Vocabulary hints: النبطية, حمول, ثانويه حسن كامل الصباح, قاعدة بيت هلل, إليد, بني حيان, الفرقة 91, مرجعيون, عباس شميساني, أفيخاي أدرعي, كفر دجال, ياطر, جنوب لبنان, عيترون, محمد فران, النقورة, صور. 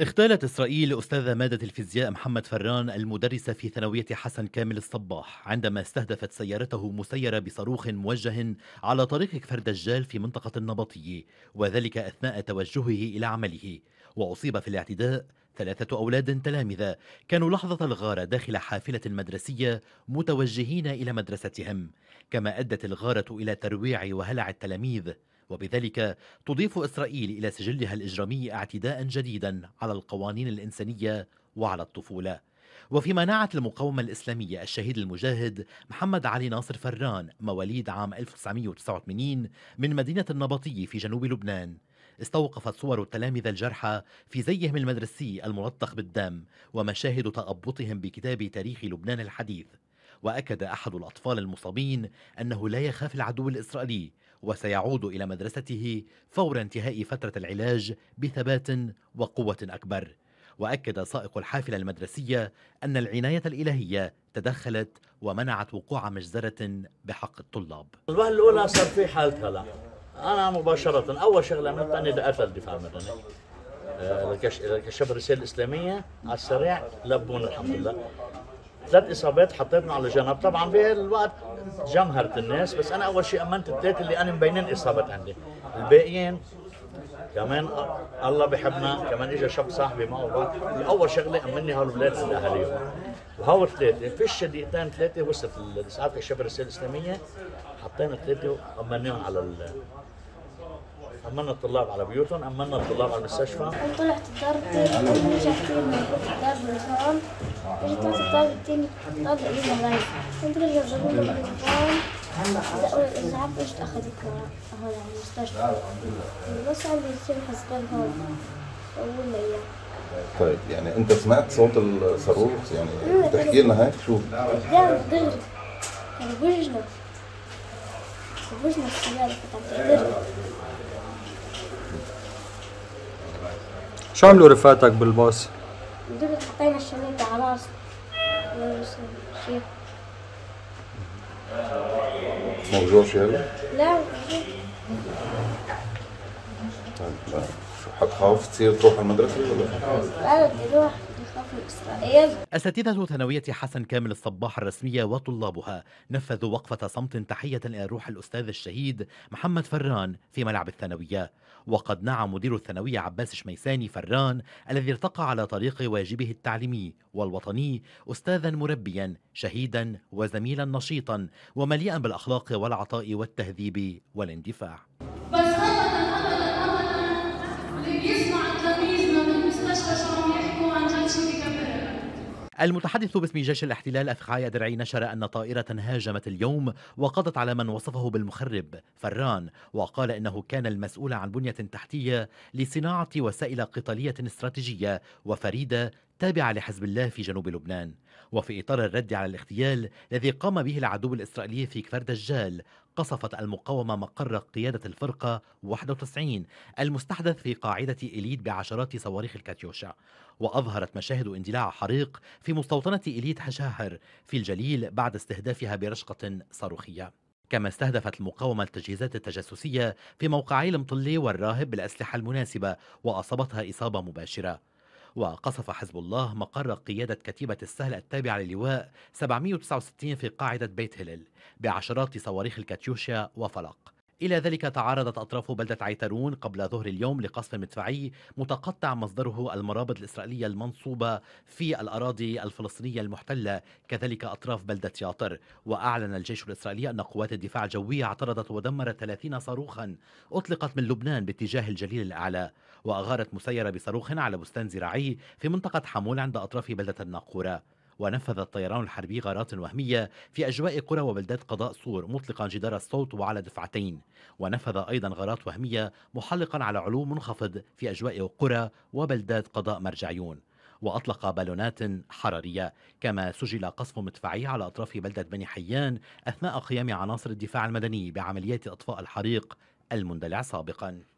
اغتالت إسرائيل أستاذ مادة الفيزياء محمد فران المدرسة في ثانوية حسن كامل الصباح عندما استهدفت سيارته مسيرة بصاروخ موجه على طريق كفر دجال في منطقة النبطية، وذلك أثناء توجهه إلى عمله. وأصيب في الاعتداء 3 أولاد تلامذة كانوا لحظة الغارة داخل حافلة مدرسية متوجهين إلى مدرستهم، كما أدت الغارة إلى ترويع وهلع التلاميذ، وبذلك تضيف إسرائيل إلى سجلها الإجرامي اعتداء جديدا على القوانين الإنسانية وعلى الطفولة. وفيما نعت المقاومة الإسلامية الشهيد المجاهد محمد علي ناصر فران مواليد عام 1989 من مدينة النبطية في جنوب لبنان، استوقفت صور التلامذة الجرحى في زيهم المدرسي الملطخ بالدم ومشاهد تأبطهم بكتاب تاريخ لبنان الحديث. وأكد أحد الأطفال المصابين أنه لا يخاف العدو الإسرائيلي وسيعود إلى مدرسته فور انتهاء فترة العلاج بثبات وقوة أكبر. وأكد سائق الحافلة المدرسية أن العناية الإلهية تدخلت ومنعت وقوع مجزرة بحق الطلاب. الوهلة الأولى صار في حالة هلع. أنا مباشرة أول شغلة عملت أني دقت للدفاع المدني، كشفت الرسالة الإسلامية على السريع، لبون الحمد لله. 3 اصابات حطيتهم على جنب، طبعا بالوقت جمهرت الناس، بس انا اول شيء امنت الثلاثه اللي انا مبينين اصابات عندي، الباقيين كمان الله بحبنا، كمان اجى شاب صاحبي معه بعد، اول شغله امني هالولاد اللي اهاليهم، وهول الثلاثه فيش دقيقتين 3 وصلت الاسعاف كشف الرساله الاسلاميه، حطينا 3 وامناهم على أمنا الطلاب على بيوتهم، أمنا الطلاب على المستشفى. طلعت الدار ورجعت الدار بالنهار، رجعت الدار الثاني طلعت عليهم الراية، كنت برجع بجيبهم بالنهار، بدأوا الإزعاج إجت أخذتنا هون على المستشفى، بس عندي يصير حسبان هون، أول أيام. طيب يعني أنت سمعت صوت الصاروخ يعني تحكي لنا هيك شو؟ قدام الدرج، كانوا بوجنا السيارة قطعت الدرج. شو عملوا رفقاتك بالباص؟ دول حطينا الشريط على راسه والشيخ موجوع شي هلا؟ لا موجوع. طيب شو حتخاف تصير تروح على المدرسة ولا؟ بدي اروح إسرائيل. أساتذة ثانوية حسن كامل الصباح الرسمية وطلابها نفذوا وقفة صمت تحية إلى روح الأستاذ الشهيد محمد فران في ملعب الثانوية. وقد نعى مدير الثانوية عباس شميساني فران الذي ارتقى على طريق واجبه التعليمي والوطني أستاذا مربيا شهيدا وزميلا نشيطا ومليئا بالأخلاق والعطاء والتهذيب والاندفاع. بس أبدا اللي يسمع تلاميذنا من مستشفى المتحدث باسم جيش الاحتلال أفيخاي أدرعي نشر أن طائرة هاجمت اليوم وقضت على من وصفه بالمخرب فران، وقال إنه كان المسؤول عن بنية تحتية لصناعة وسائل قتالية استراتيجية وفريدة تابعة لحزب الله في جنوب لبنان. وفي إطار الرد على الاغتيال الذي قام به العدو الإسرائيلي في كفر دجال، قصفت المقاومة مقر قيادة الفرقة 91 المستحدث في قاعدة إليد بعشرات صواريخ الكاتيوشا. وأظهرت مشاهد اندلاع حريق في مستوطنة إليد حشاهر في الجليل بعد استهدافها برشقة صاروخية. كما استهدفت المقاومة التجهيزات التجسسية في موقعي المطلي والراهب بالأسلحة المناسبة وأصابتها إصابة مباشرة. وقصف حزب الله مقر قيادة كتيبة السهل التابعة للواء 769 في قاعدة بيت هلل بعشرات صواريخ الكاتيوشا وفلق. إلى ذلك تعرضت أطراف بلدة عيترون قبل ظهر اليوم لقصف مدفعي متقطع مصدره المرابط الإسرائيلية المنصوبة في الأراضي الفلسطينية المحتلة، كذلك أطراف بلدة ياطر. وأعلن الجيش الإسرائيلي أن قوات الدفاع الجوية اعترضت ودمرت 30 صاروخا أطلقت من لبنان باتجاه الجليل الأعلى، وأغارت مسيرة بصاروخ على بستان زراعي في منطقة حمول عند أطراف بلدة النقورة. ونفذ الطيران الحربي غارات وهمية في أجواء قرى وبلدات قضاء صور مطلقا جدار الصوت وعلى دفعتين، ونفذ أيضا غارات وهمية محلقا على علو منخفض في أجواء قرى وبلدات قضاء مرجعيون، وأطلق بالونات حرارية. كما سجل قصف مدفعي على أطراف بلدة بني حيان أثناء قيام عناصر الدفاع المدني بعمليات إطفاء الحريق المندلع سابقا.